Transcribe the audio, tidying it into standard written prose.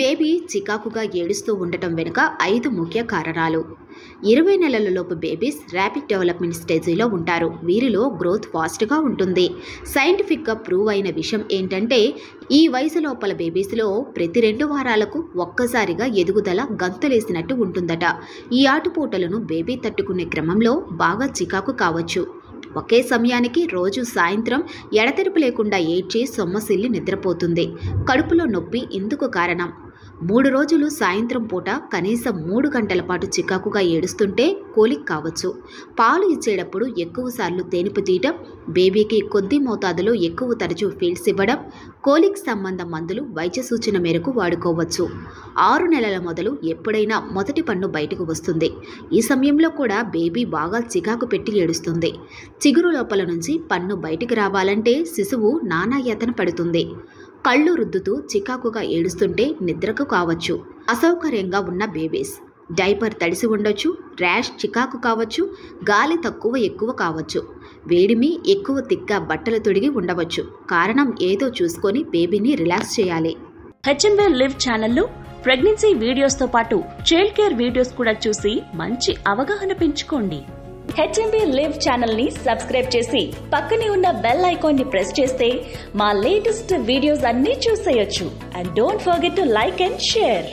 Baby చికాకుగా ఏడుస్తూ ఉండటం వెనుక 5 ముఖ్య కారణాలు. 20 నెలలలోపు బేబీస్ ర్యాపిడ్ డెవలప్మెంట్ స్టేజీలో ఉంటారు. వీరిలో గ్రోత్ ఫాస్ట్గా ఉంటుంది. సైంటిఫిక్గా ప్రూవ్ అయిన విషయం ఏంటంటే, ఈ వయసు లోపల బేబీస్లో ప్రతి 2 వారాలకు ఒక్కసారిగా ఎదుగుదల గంతులేసినట్టు ఉంటుందట. ఈ ఆటుపోటలను బేబీ తట్టుకునే క్రమంలో బాగా చికాకు కావచ్చు. ఒకే సమయానికి రోజు సాయంత్రం ఎడతెరిపి లేకుండా ఏడ్చి సొమ్మసిల్లి నిద్రపోతుంది. కడుపులో నొప్పి ఇందుకు కారణం. 3 రోజులు సాయంత్రం పూట కనీసం 3 గంటల పాటు చికాకుగా ఏడుస్తుంటే కోలిక్ కావచ్చు. పాలు ఇచ్చేటప్పుడు ఎక్కువసార్లు తేనిపు తీయటం, బేబీకి కొద్ది మోతాదులో ఎక్కువ తరచూ ఫీడ్స్ ఇవ్వడం, కోలిక్ సంబంధ మందులు వైద్య సూచన మేరకు వాడుకోవచ్చు. 6 నెలల మొదలు ఎప్పుడైనా మొదటి పన్ను బయటకు వస్తుంది. ఈ సమయంలో కూడా బేబీ బాగా చికాకు పెట్టి ఏడుస్తుంది. చిగురు లోపల నుంచి పన్ను బయటకు రావాలంటే శిశువు నానాయాతన పడుతుంది. కళ్ళు రుద్దుతూ చికాకుగా ఏడుస్తుంటే నిద్రకు కావచ్చు. అసౌకర్యంగా ఉన్న బేబీస్ డైపర్ తడిసి ఉండొచ్చు. ర్యాష్ చికాకు కావచ్చు. గాలి తక్కువ ఎక్కువ కావచ్చు. వేడిమి ఎక్కువ తిక్క బట్టలు తొడిగి ఉండవచ్చు. కారణం ఏదో చూసుకొని బేబీని రిలాక్స్ చేయాలి. HMB లివ్ ఛానల్లో ప్రెగ్నెన్సీ వీడియోస్తో పాటు చైల్డ్ కేర్ వీడియోస్ కూడా చూసి మంచి అవగాహన పెంచుకోండి. HMB లివ్ ఛానల్ని సబ్స్క్రైబ్ చేసి పక్కనే ఉన్న బెల్ ఐకాన్ని ప్రెస్ చేస్తే మా లేటెస్ట్ వీడియోస్ అన్నీ చూసేయొచ్చు. And don't forget to like and share.